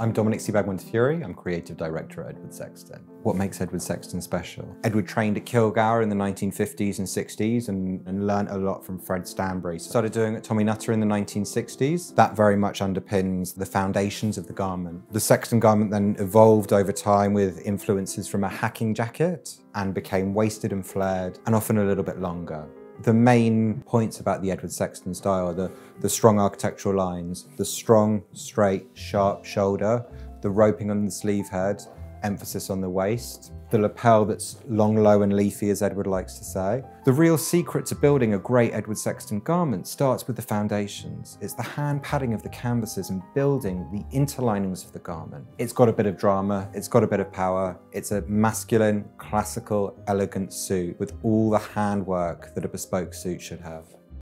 I'm Dominic Sebag-Montefiore, I'm Creative Director at Edward Sexton. What makes Edward Sexton special? Edward trained at Kilgour in the 1950s and 60s and learned a lot from Fred Stanbury. Started doing it at Tommy Nutter in the 1960s. That very much underpins the foundations of the garment. The Sexton garment then evolved over time with influences from a hacking jacket and became waisted and flared and often a little bit longer. The main points about the Edward Sexton style are the strong architectural lines, the strong, straight, sharp shoulder, the roping on the sleeve head, emphasis on the waist, the lapel that's long, low and leafy, as Edward likes to say. The real secret to building a great Edward Sexton garment starts with the foundations. It's the hand padding of the canvases and building the interlinings of the garment. It's got a bit of drama, it's got a bit of power. It's a masculine, classical, elegant suit with all the handwork that a bespoke suit should have.